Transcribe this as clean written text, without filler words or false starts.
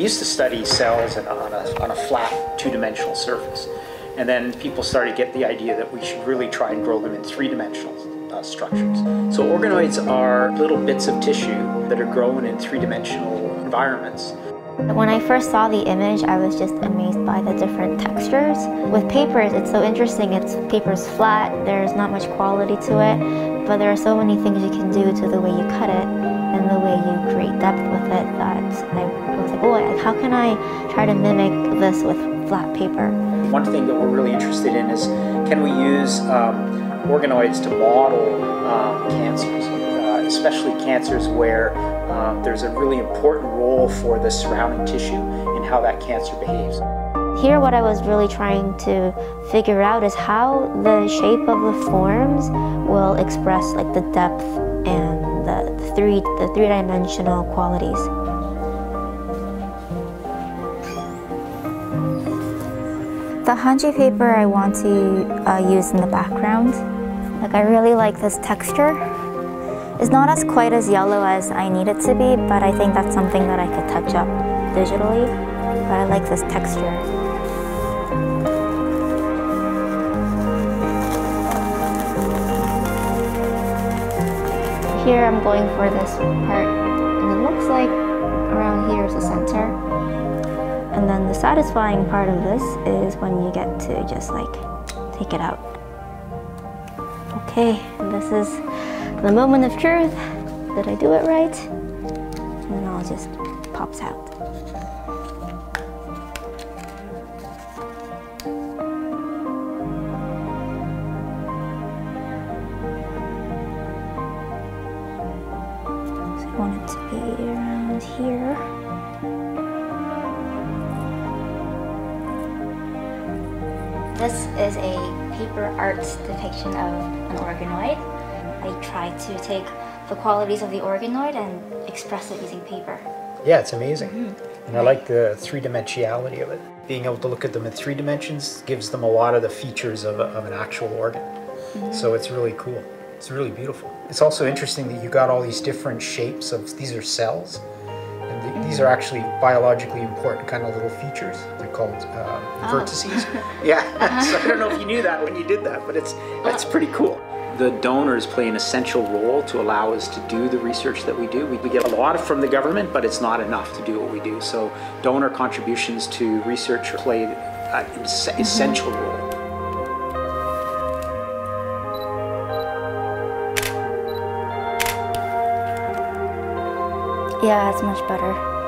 we used to study cells on a flat two-dimensional surface, and then people started to get the idea that we should really try and grow them in three-dimensional structures. So organoids are little bits of tissue that are grown in three-dimensional environments. When I first saw the image, I was just amazed by the different textures. With papers, it's so interesting. Paper's flat, there's not much quality to it, but there are so many things you can do to the way you cut it and the way you create depth with it that I was like, oh, how can I try to mimic this with flat paper? One thing that we're really interested in is, can we use organoids to model cancers? Especially cancers where there's a really important role for the surrounding tissue and how that cancer behaves. Here what I was really trying to figure out is how the shape of the forms will express like the depth and the three-dimensional qualities. The hanji paper I want to use in the background. Like, I really like this texture. It's not as quite as yellow as I need it to be, but I think that's something that I could touch up digitally. But I like this texture. Here I'm going for this part, and it looks like around here is the center. And then the satisfying part of this is when you get to just like take it out. Okay, this is the moment of truth. Did I do it right? And then all just pops out. So I want it to be around here. This is a paper arts depiction of an organoid. I try to take the qualities of the organoid and express it using paper. Yeah, it's amazing. Mm-hmm. And I like the three-dimensionality of it. Being able to look at them in three dimensions gives them a lot of the features of an actual organ. Mm-hmm. So it's really cool. It's really beautiful. It's also interesting that you got all these different shapes of, these are cells, and these are actually biologically important kind of little features. They're called vertices. Yeah, so I don't know if you knew that when you did that, but it's pretty cool. The donors play an essential role to allow us to do the research that we do. We get a lot from the government, but it's not enough to do what we do. So donor contributions to research play an essential role. Yeah, it's much better.